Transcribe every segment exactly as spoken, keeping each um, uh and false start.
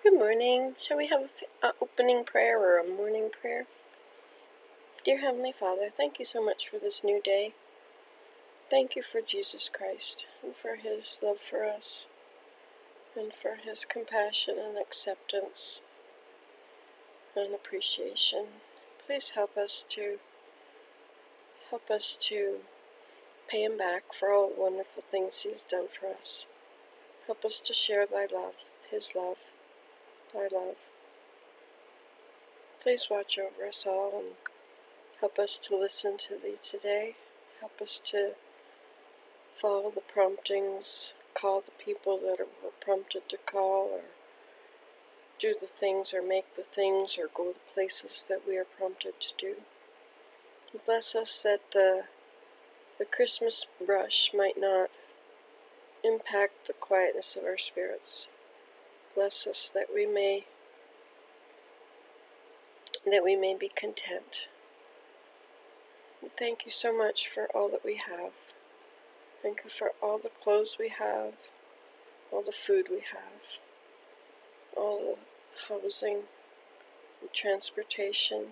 Good morning. Shall we have an opening prayer or a morning prayer? Dear Heavenly Father, thank you so much for this new day. Thank you for Jesus Christ and for his love for us and for his compassion and acceptance and appreciation. Please help us to help us to pay him back for all the wonderful things he's done for us. Help us to share thy love, his love. Thy love. Please watch over us all and help us to listen to thee today. Help us to follow the promptings, call the people that are prompted to call, or do the things, or make the things, or go to places that we are prompted to do. And bless us that the, the Christmas rush might not impact the quietness of our spirits. Bless us that we may that we may be content. And thank you so much for all that we have. Thank you for all the clothes we have, all the food we have, all the housing, the transportation,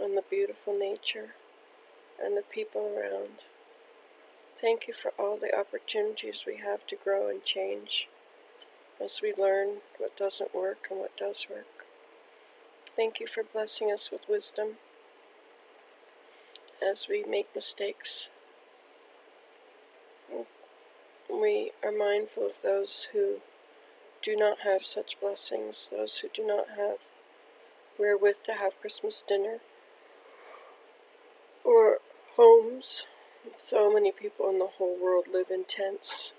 and the beautiful nature, and the people around. Thank you for all the opportunities we have to grow and change, as we learn what doesn't work and what does work. Thank you for blessing us with wisdom as we make mistakes. We are mindful of those who do not have such blessings, those who do not have wherewith to have Christmas dinner or homes. So many people in the whole world live in tents.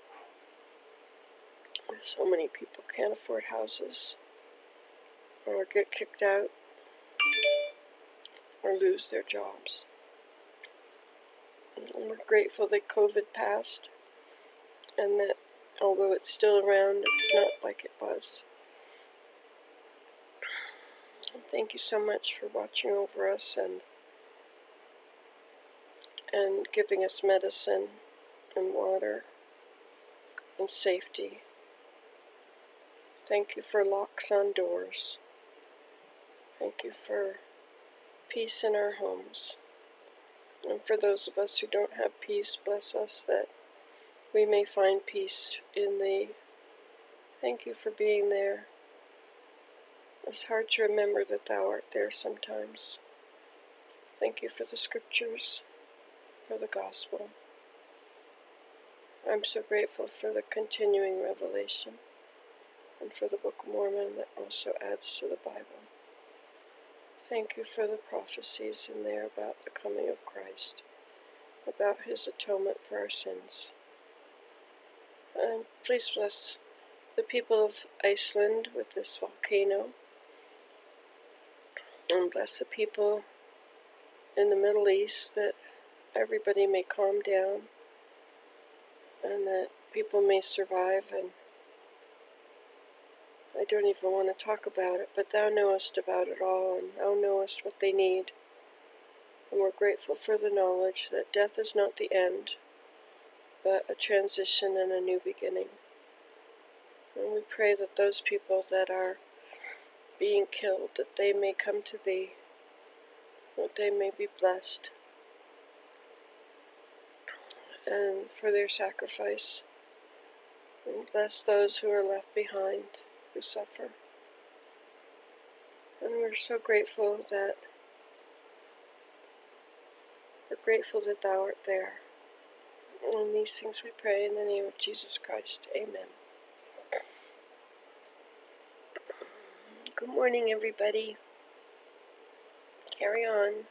So many people can't afford houses, or get kicked out, or lose their jobs. And we're grateful that COVID passed, and that although it's still around, it's not like it was. And thank you so much for watching over us and and giving us medicine and water and safety. Thank you for locks on doors. Thank you for peace in our homes. And for those of us who don't have peace, bless us that we may find peace in thee. Thank you for being there. It's hard to remember that thou art there sometimes. Thank you for the scriptures, for the gospel. I'm so grateful for the continuing revelation, and for the Book of Mormon that also adds to the Bible. Thank you for the prophecies in there about the coming of Christ, about his atonement for our sins. And please bless the people of Iceland with this volcano, and bless the people in the Middle East, that everybody may calm down, and that people may survive. And I don't even want to talk about it, but thou knowest about it all, and thou knowest what they need. And we're grateful for the knowledge that death is not the end, but a transition and a new beginning. And we pray that those people that are being killed, that they may come to thee, that they may be blessed, and for their sacrifice. And bless those who are left behind, who suffer. And we're so grateful that we're grateful that thou art there. And these things we pray in the name of Jesus Christ. Amen. Good morning, everybody. Carry on.